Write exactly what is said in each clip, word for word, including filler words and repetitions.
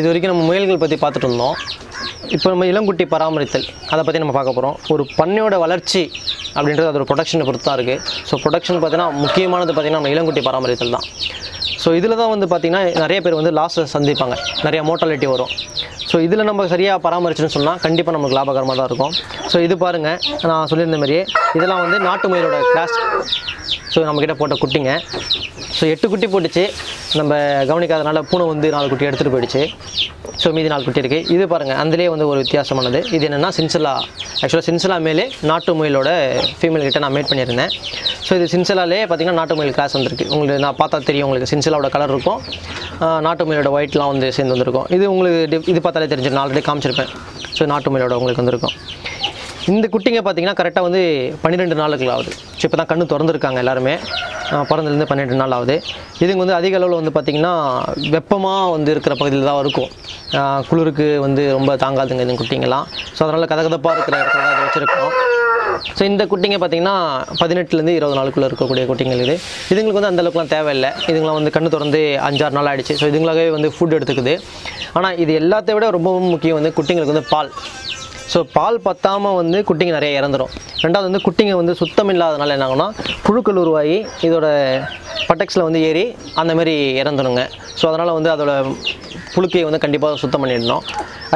இது வரைக்கும் நம்ம முயல்கள் பற்றி பார்த்துட்டு இருந்தோம். இப்போ நம்ம இளங்குட்டி பராமரித்தல் அதை பற்றி நம்ம பார்க்க போகிறோம். ஒரு பண்ணையோட வளர்ச்சி அப்படின்றது அதோட ப்ரொடக்ஷனை பொறுத்து தான் இருக்குது. ஸோ ப்ரொடக்ஷன் பார்த்திங்கன்னா முக்கியமானது பார்த்திங்கன்னா நம்ம இளங்குட்டி பராமரித்தல் தான். ஸோ இதில் தான் வந்து பார்த்திங்கன்னா நிறைய பேர் வந்து லாஸ் சந்திப்பாங்க, நிறையா மோர்டாலிட்டி வரும். ஸோ இதில் நம்ம சரியாக பராமரிச்சுன்னு சொன்னால் கண்டிப்பாக நமக்கு லாபகரமாக தான் இருக்கும். ஸோ இது பாருங்கள், நான் சொல்லியிருந்த மாதிரியே இதெல்லாம் வந்து நாட்டு முயலோட கிளாஸ். ஸோ நம்மக்கிட்ட போட்ட குட்டிங்க, ஸோ எட்டு குட்டி போட்டுச்சு. நம்ம கவனிக்காதனால பூனை வந்து நாலு குட்டி எடுத்துகிட்டு போயிடுச்சு. ஸோ மீதி நாலு குட்டி இருக்குது. இது பாருங்கள், அதுலேயே வந்து ஒரு வித்தியாசமானது. இது என்னென்னா சின்செல்லா, ஆக்சுவலாக சின்செல்லா மேலே நாட்டு முயலோட ஃபீமேல் கிட்ட நான் மேட் பண்ணியிருந்தேன். ஸோ இது சின்செல்லாலே பார்த்திங்கன்னா நாட்டு முயல் கிளாஸ் வந்துருக்கு. உங்களுக்கு நான் பார்த்தா தெரியும், உங்களுக்கு சின்செல்லாவோட கலர் இருக்கும், நாட்டு முயலோட ஒயிட்லாம் வந்து சேர்ந்து வந்திருக்கும். இது உங்களுக்கு இது பார்த்தாலே தெரிஞ்சிடும், நான் ஆல்ரெடி காமிச்சிருப்பேன். ஸோ நாட்டு முயலோட உங்களுக்கு வந்திருக்கும். இந்த குட்டிங்க பார்த்திங்கன்னா கரெக்டாக வந்து பன்னிரெண்டு நாளுக்குள்ள ஆகுது. ஸோ இப்போ தான் கண்ணு திறந்துருக்காங்க எல்லாருமே, பிறந்துலேருந்து பன்னிரெண்டு நாள் ஆகுது. இதுங்க வந்து அதிக அளவில் வந்து பார்த்திங்கன்னா வெப்பமாக வந்து இருக்கிற பகுதியில் தான் இருக்கும். குளிருக்கு வந்து ரொம்ப தாங்காதுங்க இந்த குட்டிங்கெல்லாம். ஸோ அதனால் கதகதப்பாக இருக்கிற இடத்துல அதை வச்சுருக்கோம். ஸோ இந்த குட்டிங்க பார்த்திங்கன்னா பதினெட்டுலேருந்து இருபது நாளுக்குள்ளே இருக்கக்கூடிய குட்டிங்கள். இது இதுங்களுக்கு வந்து அந்தளவுக்குலாம் தேவையில்லை. இதுங்களாம் வந்து கண்ணு திறந்து அஞ்சாறு நாள் ஆகிடுச்சு. ஸோ இதுங்களாகவே வந்து ஃபுட் எடுத்துக்குது. ஆனால் இது எல்லாத்த விட ரொம்ப முக்கியம் வந்து குட்டிங்களுக்கு வந்து பால். ஸோ பால் பத்தாமல் வந்து குட்டிங்க நிறைய இறந்துடும். ரெண்டாவது வந்து குட்டிங்க வந்து சுத்தம் இல்லாதனால என்ன ஆகும்னா புழுக்கள் உருவாகி இதோட பட்டெக்ஸில் வந்து ஏறி அந்தமாரி இறந்துடுங்க. ஸோ அதனால் வந்து அதோட புழுக்கையை வந்து கண்டிப்பாக சுத்தம் பண்ணிடணும்.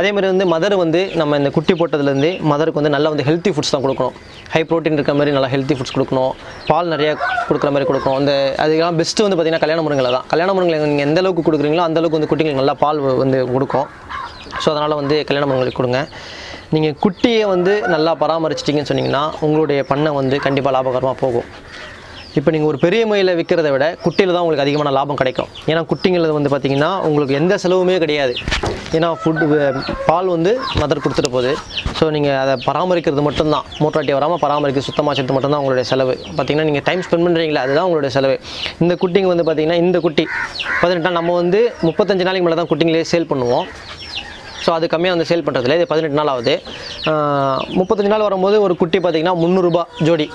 அதேமாதிரி வந்து மதர் வந்து நம்ம இந்த குட்டி போட்டதுலேருந்து மதருக்கு வந்து நல்லா வந்து ஹெல்த்தி ஃபுட்ஸ் தான் கொடுக்கணும். ஹை ப்ரோட்டீன் இருக்கிற மாதிரி நல்லா ஹெல்த்தி ஃபுட்ஸ் கொடுக்கணும். பால் நிறையா கொடுக்குற மாதிரி கொடுக்கணும். அந்த அதுக்கெல்லாம் பெஸ்ட்டு வந்து பார்த்திங்கன்னா கல்யாண முருங்கை தான். கல்யாண முருங்கை நீங்கள் எந்த அளவுக்கு கொடுக்குறீங்களோ அந்தளவுக்கு வந்து குட்டிங்களுக்கு நல்லா பால் வந்து கொடுக்கும். ஸோ அதனால் வந்து கல்யாண முருங்களுக்கு கொடுங்க. நீங்கள் குட்டியை வந்து நல்லா பராமரிச்சிட்டிங்கன்னு சொன்னிங்கன்னா உங்களுடைய பண்ணை வந்து கண்டிப்பாக லாபகரமாக போகும். இப்போ நீங்கள் ஒரு பெரிய முயலை விற்கிறத விட குட்டியில் தான் உங்களுக்கு அதிகமான லாபம் கிடைக்கும். ஏன்னா குட்டிங்கிறது வந்து பார்த்திங்கன்னா உங்களுக்கு எந்த செலவுமே கிடையாது. ஏன்னா ஃபுட்டு பால் வந்து மதர் கொடுத்துட்டு போகுது. ஸோ நீங்கள் அதை பராமரிக்கிறது மட்டும்தான், மோட்டாட்டி வராமல் பராமரிக்க சுத்தமாக சேர்த்து மட்டும்தான் உங்களுடைய செலவு. பார்த்திங்கன்னா நீங்கள் டைம் ஸ்பெண்ட் பண்ணுறீங்களா அதுதான் உங்களுடைய செலவு. இந்த குட்டிங்க வந்து பார்த்திங்கன்னா இந்த குட்டி பதினெட்டாம் நம்ம வந்து முப்பத்தஞ்சு நாளைக்கு மேலே தான் குட்டிங்களே சேல் பண்ணுவோம். ஸோ அது கம்மியாக வந்து சேல் பண்ணுறதுல இது பதினெட்டு நாள் ஆகுது. முப்பத்தஞ்சு நாள் வரும்போது ஒரு குட்டி பார்த்திங்கன்னா முந்நூறுரூபா ஜோடி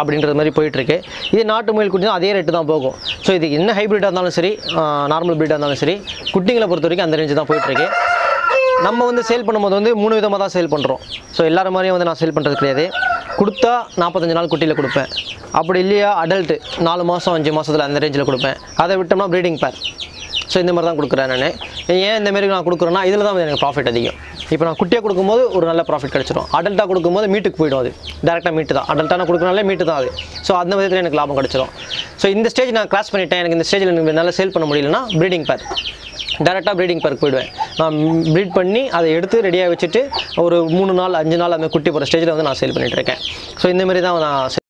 அப்படின்றது மாதிரி போயிட்டுருக்கு. இது நாட்டு முயல் குட்டி தான், அதே ரேட்டு தான் போகும். ஸோ இது என்ன ஹைப்ரிட்டாக இருந்தாலும் சரி, நார்மல் ப்ரீடாக இருந்தாலும் சரி, குட்டிங்களை பொறுத்த வரைக்கும் அந்த ரேஞ்சு தான் போயிட்டுருக்கு. நம்ம வந்து சேல் பண்ணும்போது வந்து மூணு விதமாக தான் சேல் பண்ணுறோம். ஸோ எல்லாரும் மாதிரியும் வந்து நான் சேல் பண்ணுறது கிடையாது. கொடுத்தா நாற்பத்தஞ்சு நாள் குட்டியில் கொடுப்பேன், அப்படி இல்லையா அடல்ட்டு நாலு மாதம் அஞ்சு மாதத்தில் அந்த ரேஞ்சில் கொடுப்பேன். அதை விட்டோம்னா ப்ரீடிங் பேர். ஸோ இந்த மாதிரி தான் கொடுக்குறேன் நான். ஏன் இந்த மாதிரி நான் கொடுக்குறேன்னா இதில் தான் எனக்கு ப்ராஃபிட் அதிகம். இப்போ நான் குட்டியாக கொடுக்கும்போது ஒரு நல்ல ப்ராஃபிட் கிடச்சிடும். அடல்ட்டாக கொடுக்கும்போது மீட்டுக்கு போய்டும். அது டேரெக்டாக மீட்டு தான், அடல்ட்டாக நான் கொடுக்குறனால மீட்டு தான் அது. ஸோ அந்த விதத்தில் எனக்கு லாபம் கிடச்சிடும். ஸோ இந்த ஸ்டேஜ் நான் கிராஸ் பண்ணிட்டேன், எனக்கு இந்த ஸ்டேஜில் எனக்கு நல்லா சேல் பண்ண முடியலன்னா ப்ரீடிங் பேர், டேரெக்டாக ப்ரீடிங் பேருக்கு போயிடுவேன். நான் ப்ரீட் பண்ணி அதை எடுத்து ரெடியாக வச்சுட்டு ஒரு மூணு நாள் அஞ்சு நாள் அந்த குட்டி போகிற ஸ்டேஜில் வந்து நான் சேல் பண்ணிகிட்ருக்கேன். ஸோ இந்தமாரி தான் நான்